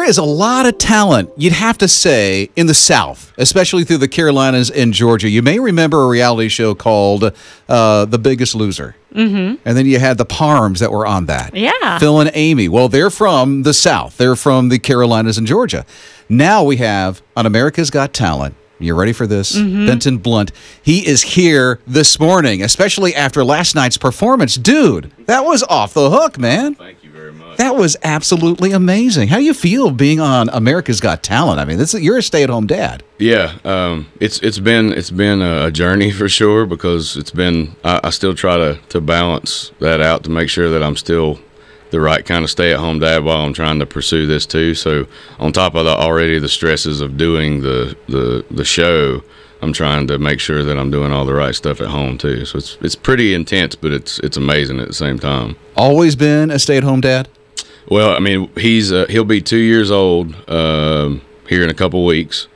There is a lot of talent, you'd have to say, in the South, especially through the Carolinas and Georgia. You may remember a reality show called The Biggest Loser. Mm-hmm. And then you had the Parms that were on that. Yeah. Phil and Amy. Well, they're from the South. They're from the Carolinas and Georgia. Now we have, on America's Got Talent, you ready for this? Mm-hmm. Benton Blount. He is here this morning, especially after last night's performance. Dude, that was off the hook, man. Thank you very much. That was absolutely amazing. How do you feel being on America's Got Talent? I mean, this is, you're a stay-at-home dad. Yeah, it's been a journey for sure, because it's been I still try to balance that out to make sure that I'm still the right kind of stay-at-home dad while I'm trying to pursue this too. So on top of the stresses of doing the show, I'm trying to make sure that I'm doing all the right stuff at home too. So it's pretty intense, but it's amazing at the same time. Always been a stay-at-home dad? Well, I mean, he'll be 2 years old here in a couple weeks,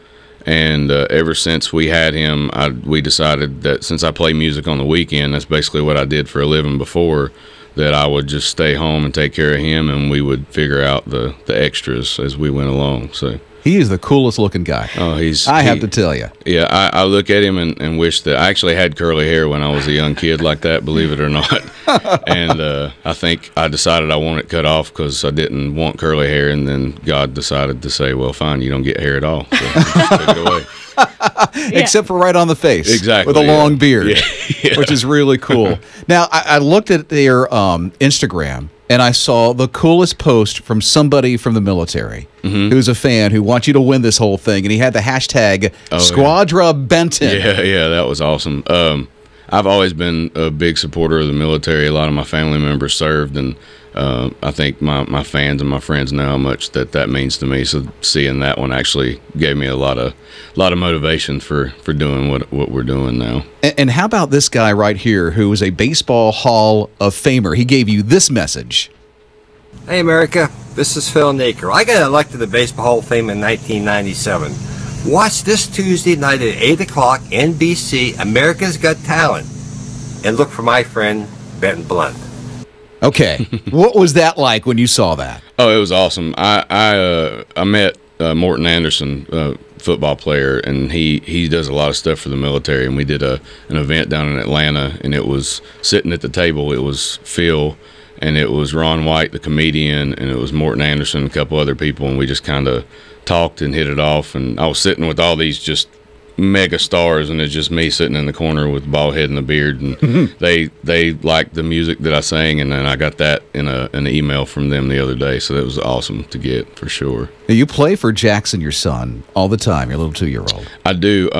and ever since we had him, we decided that since I play music on the weekend, that's basically what I did for a living before, that I would just stay home and take care of him, and we would figure out the extras as we went along. So he is the coolest looking guy. Oh, I have to tell you. Yeah, I look at him and wish that I actually had curly hair when I was a young kid like that, believe it or not. And I think I decided I wanted it cut off because I didn't want curly hair, and then God decided to say, well, fine, you don't get hair at all. So took it away. Except for right on the face. Exactly. With a long beard, which is really cool. Now, I looked at their Instagram, and I saw the coolest post from somebody from the military, mm-hmm, who's a fan who wants you to win this whole thing, and he had the hashtag Squadra Benton. Yeah, that was awesome. I've always been a big supporter of the military. A lot of my family members served, and I think my fans and my friends know how much that means to me. So seeing that one actually gave me a lot of motivation for doing what we're doing now. And how about this guy right here, who is a baseball Hall of Famer? He gave you this message. Hey, America, this is Phil Niekro. I got elected to the Baseball Hall of Fame in 1997. Watch this Tuesday night at 8 o'clock, NBC, America's Got Talent, and look for my friend, Benton Blount. Okay. What was that like when you saw that? Oh, it was awesome. I met Morten Andersen, football player, and he does a lot of stuff for the military, and we did an event down in Atlanta, and it was sitting at the table. It was Phil, and it was Ron White, the comedian, and it was Morten Andersen and a couple other people, and we just kind of talked and hit it off, and I was sitting with all these just mega stars, and it's just me sitting in the corner with the bald head and the beard, and mm-hmm, they liked the music that I sang, and then I got that in an email from them the other day, so that was awesome to get for sure. Now, you play for Jackson, your son, all the time, your little 2-year-old. I do.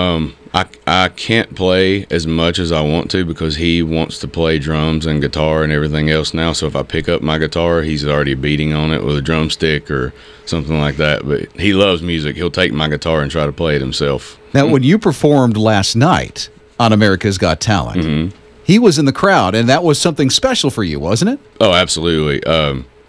I can't play as much as I want to because he wants to play drums and guitar and everything else now. So if I pick up my guitar, he's already beating on it with a drumstick or something like that. But he loves music. He'll take my guitar and try to play it himself. Now, when you performed last night on America's Got Talent, mm-hmm, he was in the crowd, and that was something special for you, wasn't it? Oh, absolutely.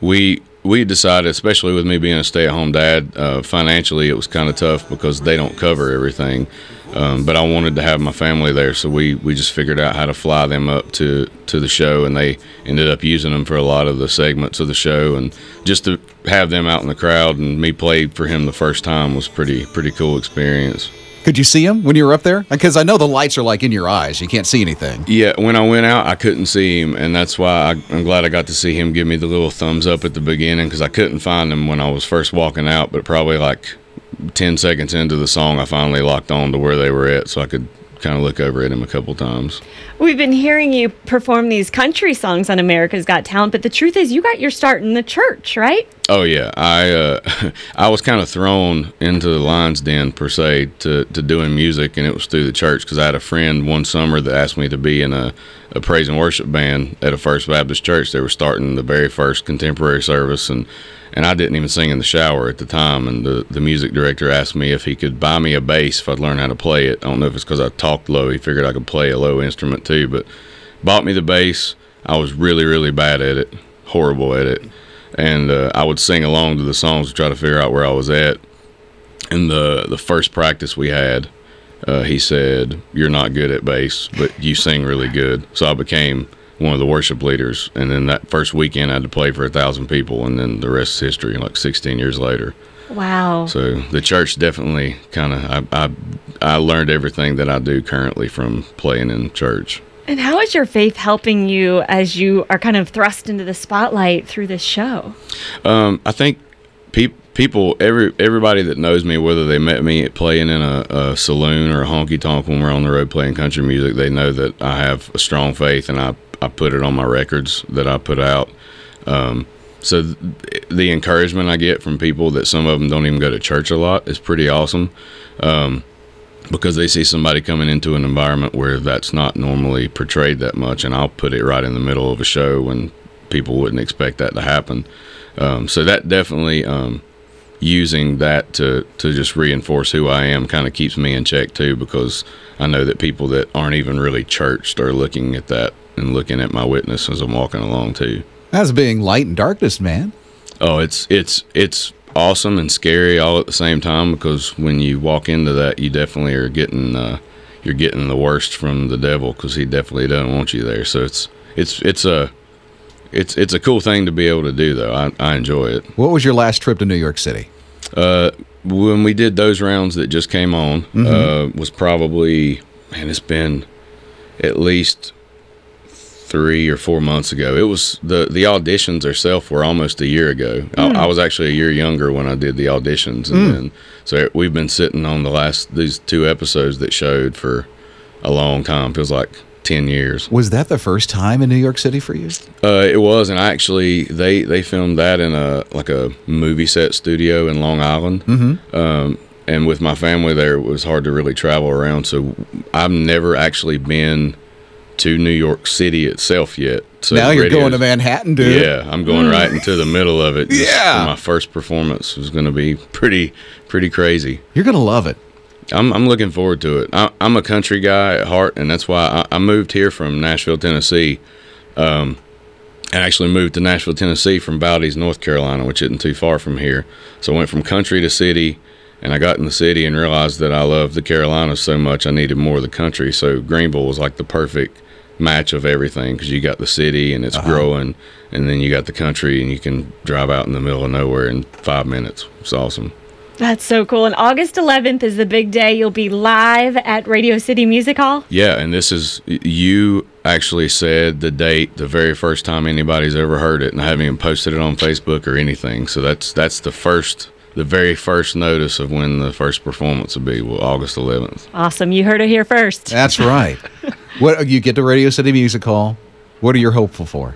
We decided, especially with me being a stay-at-home dad, financially it was kind of tough because they don't cover everything. But I wanted to have my family there, so we just figured out how to fly them up to the show, and they ended up using them for a lot of the segments of the show. And just to have them out in the crowd and me play for him the first time was pretty cool experience. Could you see him when you were up there? Because I know the lights are like in your eyes. You can't see anything. Yeah, when I went out, I couldn't see him, and that's why I'm glad I got to see him give me the little thumbs up at the beginning, because I couldn't find him when I was first walking out, but probably like 10 seconds into the song, I finally locked on to where they were at, so I could kind of look over at him a couple times. We've been hearing you perform these country songs on America's Got Talent, but the truth is you got your start in the church, right? Oh, yeah. I was kind of thrown into the lion's den, per se, to doing music, and it was through the church, because I had a friend one summer that asked me to be in a praise and worship band at a First Baptist Church. They were starting the very first contemporary service, and I didn't even sing in the shower at the time, and the music director asked me if he could buy me a bass if I'd learn how to play it. I don't know if it's because I talked low. He figured I could play a low instrument too, but bought me the bass. I was really, really bad at it, horrible at it, and I would sing along to the songs to try to figure out where I was at. And the first practice we had, he said, "You're not good at bass, but you sing really good." So I became one of the worship leaders. And then that first weekend, I had to play for 1,000 people, and then the rest is history, like 16 years later. Wow. So the church definitely kind of, I learned everything that I do currently from playing in church. And how is your faith helping you as you are kind of thrust into the spotlight through this show? I think people, everybody that knows me, whether they met me playing in a saloon or a honky-tonk when we're on the road playing country music, they know that I have a strong faith, and I put it on my records that I put out. So the encouragement I get from people that some of them don't even go to church a lot is pretty awesome, because they see somebody coming into an environment where that's not normally portrayed that much, and I'll put it right in the middle of a show when people wouldn't expect that to happen. So that definitely, using that to just reinforce who I am kind of keeps me in check too, because I know that people that aren't even really churched are looking at that and looking at my witness as I'm walking along too. That's being light and darkness, man. Oh, it's awesome and scary all at the same time, because when you walk into that, you definitely are getting you're getting the worst from the devil, because he definitely doesn't want you there. So it's a cool thing to be able to do, though. I enjoy it. What was your last trip to New York City? When we did those rounds that just came on, was probably, man, it's been at least 3 or 4 months ago. It was the auditions herself were almost a year ago. I was actually a year younger when I did the auditions, and then, so we've been sitting on these 2 episodes that showed for a long time. Feels like 10 years. Was that the first time in New York City for you? It was, and I actually they filmed that in a movie set studio in Long Island. And with my family there, it was hard to really travel around, so I've never actually been to New York City itself yet. So now you're going to Manhattan, dude. Yeah, I'm going right into the middle of it. Yeah, my first performance was going to be pretty crazy. You're going to love it. I'm looking forward to it. I'm a country guy at heart, and that's why I moved here from Nashville, Tennessee, and actually moved to Nashville, Tennessee from Bouties, North Carolina, which isn't too far from here. So I went from country to city, and I got in the city and realized that I loved the Carolinas so much I needed more of the country. So Greenville was like the perfect match of everything, because you got the city and it's growing, and then you got the country and you can drive out in the middle of nowhere in 5 minutes. It's awesome. That's so cool. And August 11th is the big day. You'll be live at Radio City Music Hall. Yeah, and this is, you actually said the date the very first time anybody's ever heard it, and I haven't even posted it on Facebook or anything. So that's the very first notice of when the first performance will be, August 11th. Awesome. You heard it here first. That's right. What, you get to Radio City Music Hall. What are you hopeful for?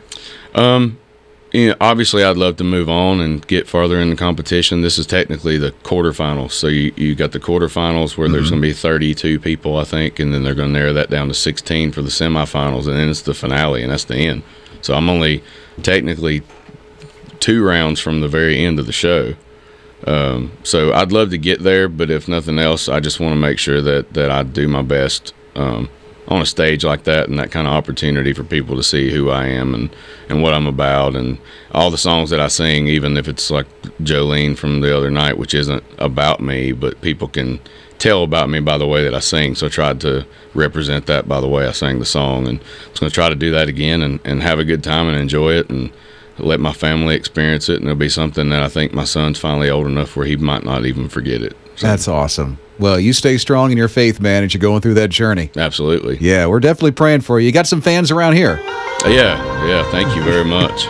You know, obviously, I'd love to move on and get farther in the competition. This is technically the quarterfinals. So you got the quarterfinals where there's going to be 32 people, I think, and then they're going to narrow that down to 16 for the semifinals, and then it's the finale, and that's the end. So I'm only technically 2 rounds from the very end of the show. So I'd love to get there, but if nothing else, I just want to make sure that I do my best on a stage like that, and that kind of opportunity for people to see who I am and what I'm about, and all the songs that I sing, even if it's like Jolene from the other night, which isn't about me, but people can tell about me by the way that I sing. So I tried to represent that by the way I sang the song, and I'm just going to try to do that again and have a good time and enjoy it and let my family experience it, and it'll be something that I think my son's finally old enough where he might not even forget it. So. That's awesome. Well, you stay strong in your faith, man, as you're going through that journey. Absolutely. Yeah, we're definitely praying for you. You got some fans around here. Yeah, thank you very much.